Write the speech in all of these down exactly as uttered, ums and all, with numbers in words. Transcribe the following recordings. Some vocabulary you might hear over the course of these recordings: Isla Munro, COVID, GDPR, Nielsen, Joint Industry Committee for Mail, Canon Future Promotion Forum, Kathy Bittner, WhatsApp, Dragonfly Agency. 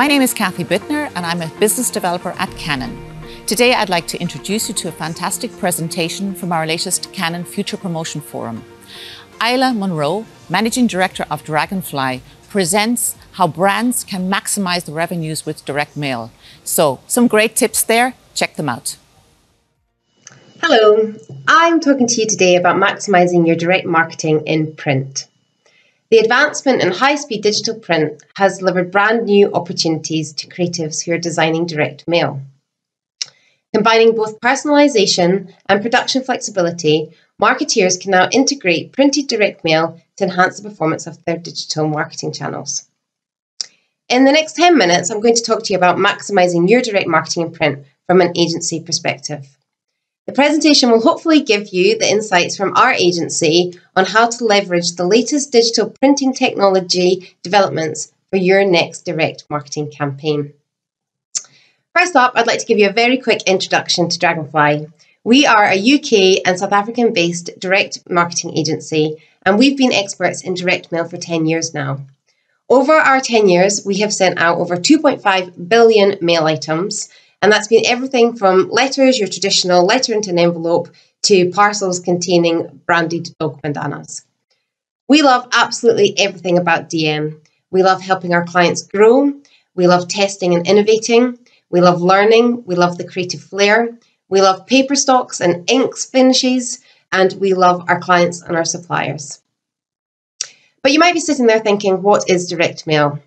My name is Kathy Bittner and I'm a business developer at Canon. Today I'd like to introduce you to a fantastic presentation from our latest Canon Future Promotion Forum. Isla Munro, Managing Director of Dragonfly, presents how brands can maximize the revenues with direct mail. So, some great tips there, check them out. Hello, I'm talking to you today about maximizing your direct marketing in print. The advancement in high-speed digital print has delivered brand new opportunities to creatives who are designing direct mail. Combining both personalization and production flexibility, marketeers can now integrate printed direct mail to enhance the performance of their digital marketing channels. In the next ten minutes, I'm going to talk to you about maximizing your direct marketing in print from an agency perspective. The presentation will hopefully give you the insights from our agency on how to leverage the latest digital printing technology developments for your next direct marketing campaign. First up, I'd like to give you a very quick introduction to Dragonfly. We are a U K and South African-based direct marketing agency, and we've been experts in direct mail for ten years now. Over our ten years, we have sent out over two point five billion mail items, and that's been everything from letters, your traditional letter into an envelope, to parcels containing branded dog bandanas. We love absolutely everything about D M. We love helping our clients grow. We love testing and innovating. We love learning. We love the creative flair. We love paper stocks and inks finishes. And we love our clients and our suppliers. But you might be sitting there thinking, what is direct mail?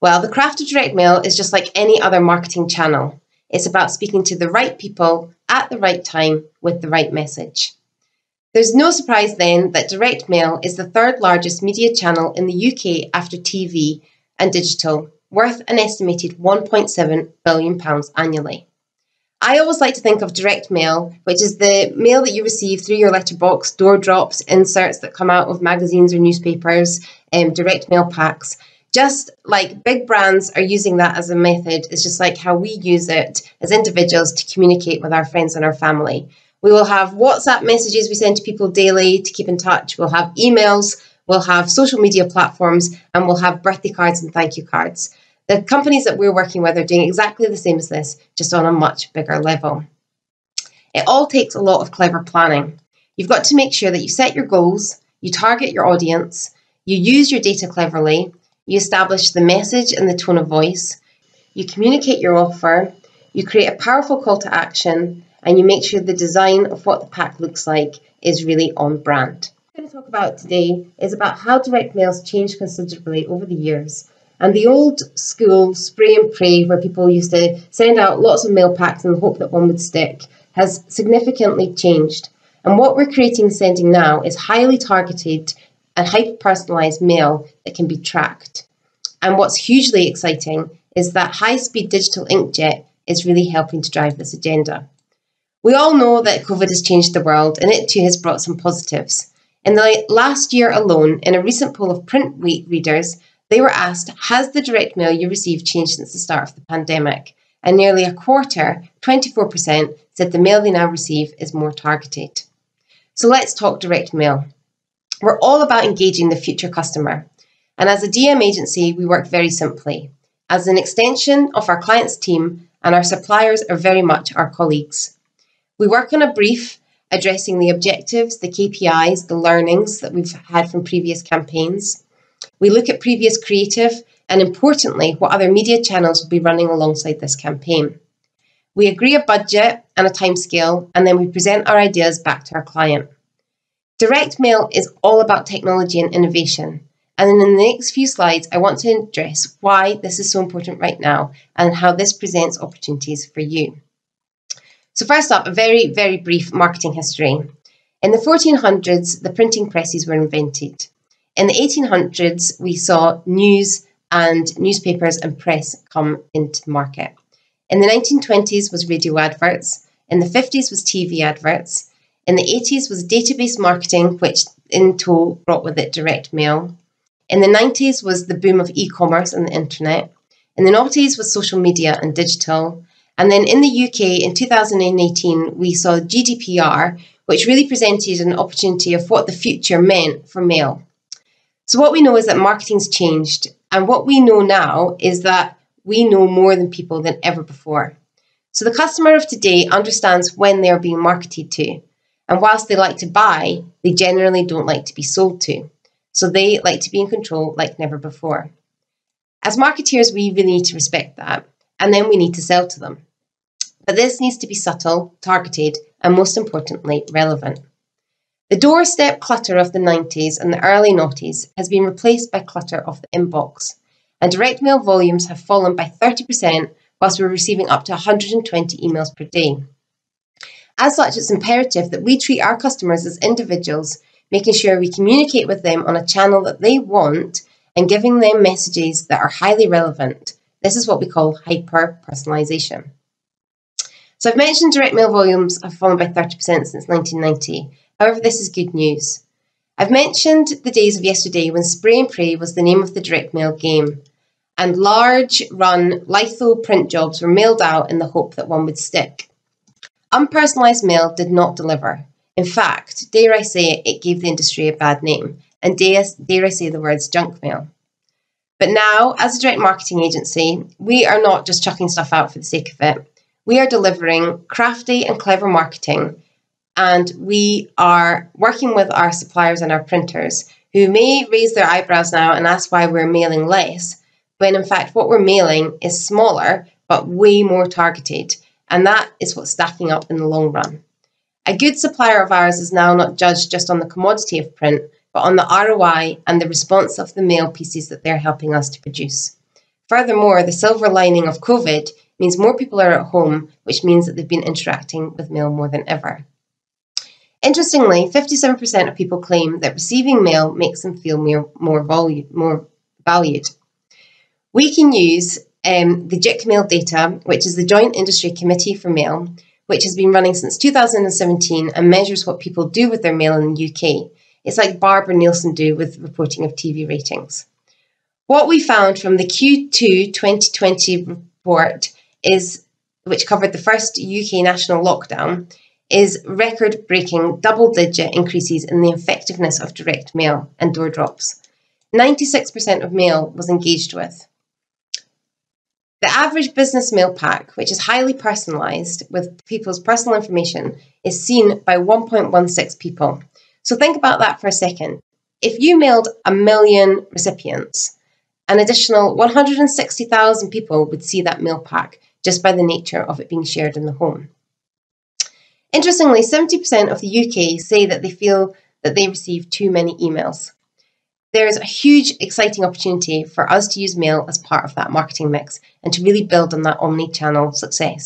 Well, the craft of direct mail is just like any other marketing channel. It's about speaking to the right people at the right time with the right message. There's no surprise then that direct mail is the third largest media channel in the U K after T V and digital, worth an estimated one point seven billion pounds annually. I always like to think of direct mail, which is the mail that you receive through your letterbox, door drops, inserts that come out of magazines or newspapers, um, direct mail packs. Just like big brands are using that as a method, it's just like how we use it as individuals to communicate with our friends and our family. We will have WhatsApp messages we send to people daily to keep in touch. We'll have emails, we'll have social media platforms, and we'll have birthday cards and thank you cards. The companies that we're working with are doing exactly the same as this, just on a much bigger level. It all takes a lot of clever planning. You've got to make sure that you set your goals, you target your audience, you use your data cleverly, you establish the message and the tone of voice, you communicate your offer, you create a powerful call to action, and you make sure the design of what the pack looks like is really on brand. What I'm going to talk about today is about how direct mail's changed considerably over the years. And the old school spray and pray, where people used to send out lots of mail packs in the hope that one would stick, has significantly changed. And what we're creating and sending now is highly targeted and hyper-personalised mail that can be tracked. And what's hugely exciting is that high-speed digital inkjet is really helping to drive this agenda. We all know that COVID has changed the world, and it too has brought some positives. In the last year alone, in a recent poll of print readers, they were asked, has the direct mail you received changed since the start of the pandemic? And nearly a quarter, twenty-four percent, said the mail they now receive is more targeted. So let's talk direct mail. We're all about engaging the future customer. And as a D M agency, we work very simply. As an extension of our client's team, and our suppliers are very much our colleagues. We work on a brief, addressing the objectives, the K P Is, the learnings that we've had from previous campaigns. We look at previous creative, and importantly, what other media channels will be running alongside this campaign. We agree a budget and a timescale, and then we present our ideas back to our client. Direct mail is all about technology and innovation, and in the next few slides I want to address why this is so important right now and how this presents opportunities for you. So first up, a very, very brief marketing history. In the fourteen hundreds, the printing presses were invented. In the eighteen hundreds, we saw news and newspapers and press come into the market. In the nineteen twenties was radio adverts, in the fifties was T V adverts, in the eighties was database marketing, which in tow brought with it direct mail. In the nineties was the boom of e-commerce and the internet. In the noughties was social media and digital. And then in the U K in two thousand eighteen, we saw G D P R, which really presented an opportunity of what the future meant for mail. So what we know is that marketing's changed. And what we know now is that we know more than people than ever before. So the customer of today understands when they are being marketed to. And whilst they like to buy, they generally don't like to be sold to. So they like to be in control like never before. As marketeers, we really need to respect that. And then we need to sell to them. But this needs to be subtle, targeted, and most importantly, relevant. The doorstep clutter of the nineties and the early noughties has been replaced by clutter of the inbox. And direct mail volumes have fallen by thirty percent whilst we're receiving up to one hundred twenty emails per day. As such, it's imperative that we treat our customers as individuals, making sure we communicate with them on a channel that they want and giving them messages that are highly relevant. This is what we call hyper-personalisation. So I've mentioned direct mail volumes have fallen by thirty percent since nineteen ninety. However, this is good news. I've mentioned the days of yesterday when spray and pray was the name of the direct mail game, and large run litho print jobs were mailed out in the hope that one would stick. Unpersonalised mail did not deliver. In fact, dare I say it, it gave the industry a bad name, and dare, dare I say the words junk mail. But now, as a direct marketing agency, we are not just chucking stuff out for the sake of it. We are delivering crafty and clever marketing, and we are working with our suppliers and our printers, who may raise their eyebrows now and ask why we're mailing less, when in fact what we're mailing is smaller but way more targeted, and that is what's stacking up in the long run. A good supplier of ours is now not judged just on the commodity of print, but on the R O I and the response of the mail pieces that they're helping us to produce. Furthermore, the silver lining of COVID means more people are at home, which means that they've been interacting with mail more than ever. Interestingly, fifty-seven percent of people claim that receiving mail makes them feel more, more, volu- more valued. We can use um, the J I C Mail data, which is the Joint Industry Committee for Mail, which has been running since two thousand seventeen and measures what people do with their mail in the U K. It's like Barbara Nielsen do with reporting of T V ratings. What we found from the Q two twenty twenty report, is, which covered the first U K national lockdown, is record-breaking double-digit increases in the effectiveness of direct mail and door drops. ninety-six percent of mail was engaged with. The average business mail pack, which is highly personalised with people's personal information, is seen by one point one six people. So think about that for a second. If you mailed a million recipients, an additional one hundred sixty thousand people would see that mail pack just by the nature of it being shared in the home. Interestingly, seventy percent of the U K say that they feel that they receive too many emails. There is a huge, exciting opportunity for us to use mail as part of that marketing mix and to really build on that omni-channel success.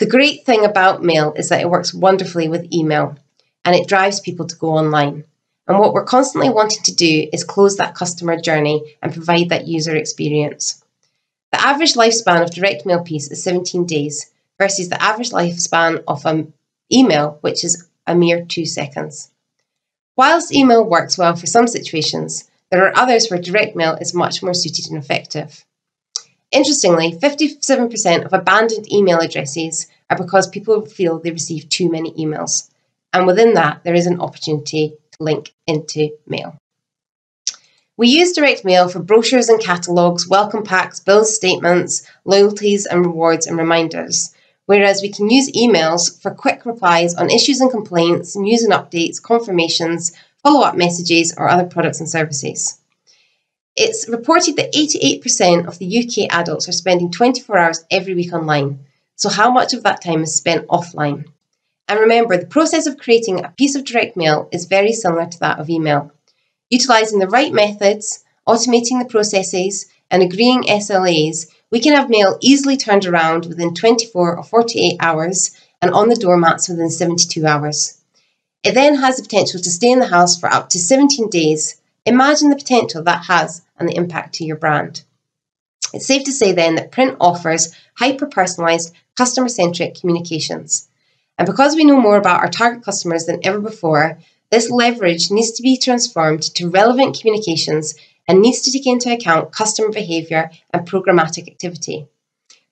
The great thing about mail is that it works wonderfully with email and it drives people to go online. And what we're constantly wanting to do is close that customer journey and provide that user experience. The average lifespan of direct mail piece is seventeen days versus the average lifespan of an email, which is a mere two seconds. Whilst email works well for some situations, there are others where direct mail is much more suited and effective. Interestingly, fifty-seven percent of abandoned email addresses are because people feel they receive too many emails, and within that there is an opportunity to link into mail. We use direct mail for brochures and catalogues, welcome packs, bills, statements, loyalties and rewards and reminders. Whereas we can use emails for quick replies on issues and complaints, news and updates, confirmations, follow-up messages or other products and services. It's reported that eighty-eight percent of the U K adults are spending twenty-four hours every week online. So how much of that time is spent offline? And remember, the process of creating a piece of direct mail is very similar to that of email. Utilising the right methods, automating the processes and agreeing S L As, we can have mail easily turned around within twenty-four or forty-eight hours and on the doormats within seventy-two hours. It then has the potential to stay in the house for up to seventeen days. Imagine the potential that has and the impact to your brand. It's safe to say then that print offers hyper-personalised, customer-centric communications. And because we know more about our target customers than ever before, this leverage needs to be transformed to relevant communications and needs to take into account customer behaviour and programmatic activity.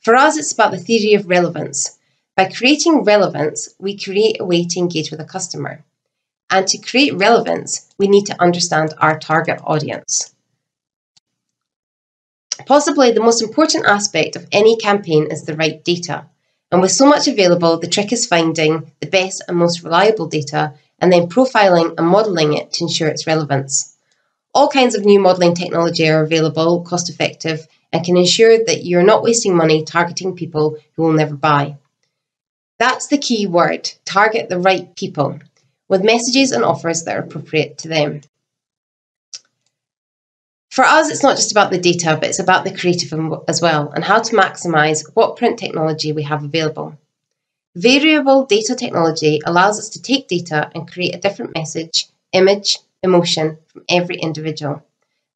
For us, it's about the theory of relevance. By creating relevance, we create a way to engage with a customer. And to create relevance, we need to understand our target audience. Possibly the most important aspect of any campaign is the right data. And with so much available, the trick is finding the best and most reliable data and then profiling and modelling it to ensure its relevance. All kinds of new modelling technology are available, cost-effective, and can ensure that you're not wasting money targeting people who will never buy. That's the key word, target the right people, with messages and offers that are appropriate to them. For us, it's not just about the data, but it's about the creative as well, and how to maximise what print technology we have available. Variable data technology allows us to take data and create a different message, image, emotion from every individual.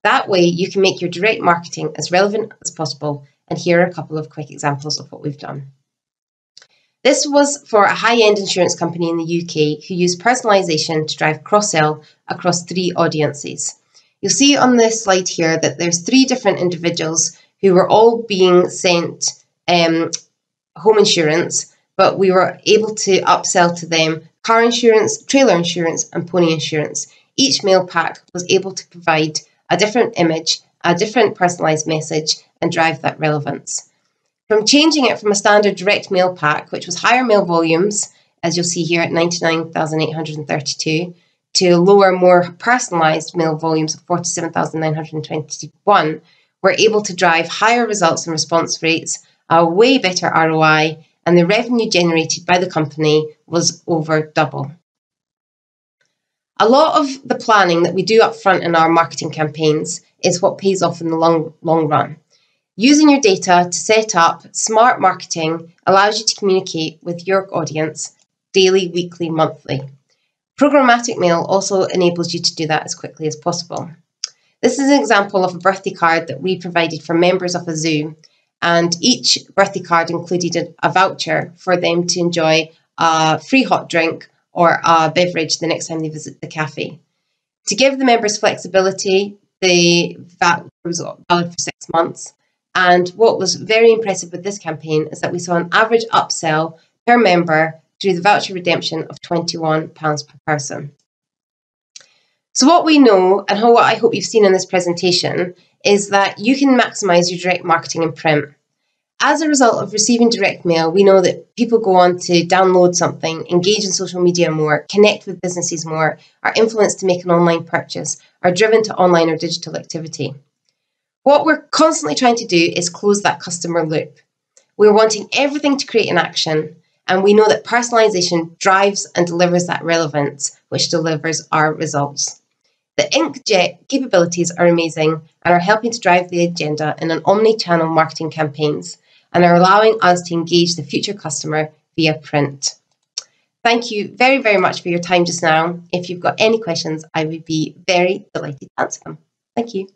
That way, you can make your direct marketing as relevant as possible, and here are a couple of quick examples of what we've done. This was for a high-end insurance company in the U K who used personalisation to drive cross-sell across three audiences. You'll see on this slide here that there's three different individuals who were all being sent um, home insurance, but we were able to upsell to them car insurance, trailer insurance and pony insurance. Each mail pack was able to provide a different image, a different personalised message and drive that relevance. From changing it from a standard direct mail pack, which was higher mail volumes, as you'll see here at ninety-nine thousand eight hundred thirty-two, to lower, more personalised mail volumes of forty-seven thousand nine hundred twenty-one, we're able to drive higher results and response rates, a way better R O I, and the revenue generated by the company was over double. A lot of the planning that we do up front in our marketing campaigns is what pays off in the long, long run. Using your data to set up smart marketing allows you to communicate with your audience daily, weekly, monthly. Programmatic mail also enables you to do that as quickly as possible. This is an example of a birthday card that we provided for members of a zoo, and each birthday card included a voucher for them to enjoy a free hot drink or a beverage the next time they visit the cafe. To give the members flexibility, the voucher was valid for six months. And what was very impressive with this campaign is that we saw an average upsell per member through the voucher redemption of twenty-one pounds per person. So what we know, and what I hope you've seen in this presentation, is that you can maximise your direct marketing in print. As a result of receiving direct mail, we know that people go on to download something, engage in social media more, connect with businesses more, are influenced to make an online purchase, are driven to online or digital activity. What we're constantly trying to do is close that customer loop. We're wanting everything to create an action, and we know that personalisation drives and delivers that relevance, which delivers our results. The inkjet capabilities are amazing and are helping to drive the agenda in an omni-channel marketing campaigns and are allowing us to engage the future customer via print. Thank you very, very much for your time just now. If you've got any questions, I would be very delighted to answer them. Thank you.